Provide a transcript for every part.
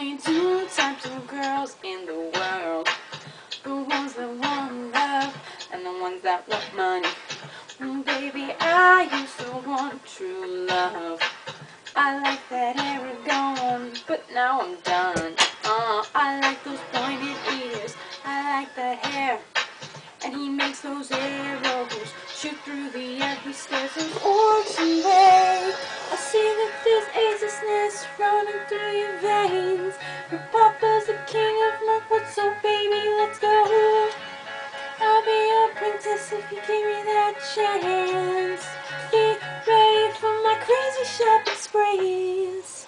only two types of girls in the world. The ones that want love and the ones that want money. Baby, I used to want true love. I like that Aragorn, but now I'm done. I like those pointed ears, I like that hair. And he makes those arrows shoot through the air. He stares an orphan way. I see that there's agelessness running through your veins. Your papa's the king of Mirkwood, so baby, let's go. I'll be your princess if you give me that chance. Be ready for my crazy shopping sprees.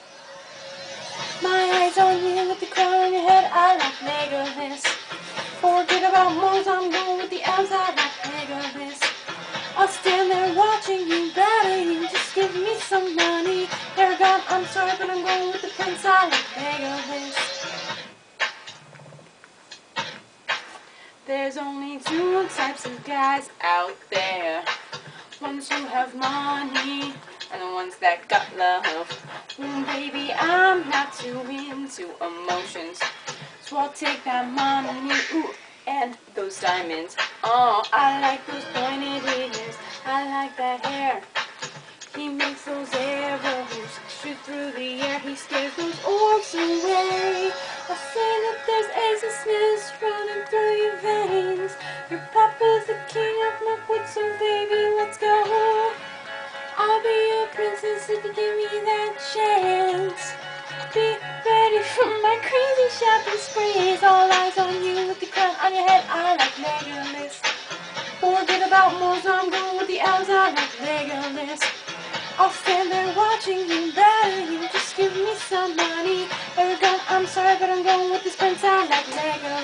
My eyes on you with the crown on your head, I like Legolas. Forget about moons, I'm going with the elves, I like Legolas. I'll stand there watching you battle you, just give me some money. Aragorn, I'm sorry, but I'm going with the prince, I like Legolas. There's only two types of guys out there. Ones who have money and the ones that got love. Baby, I'm not too into emotions, so I'll take that money, ooh, and those diamonds. Oh, I like those pointed ears, I like that hair. He makes those arrows shoot through the air. He scares those orcs away. I say that there's agelessness running through your veins. Your papa's the king of Mirkwood, so baby, let's go. I'll be your princess if you give me that chance. Be ready for my crazy shopping sprees. All eyes on you with the crown on your head, I like Legolas. Forget about moles, I'm going with the elves, I like Legolas. I'll stand there watching you battle you, just give me some money. I'm sorry, but I'm going with this prince, I like Lego.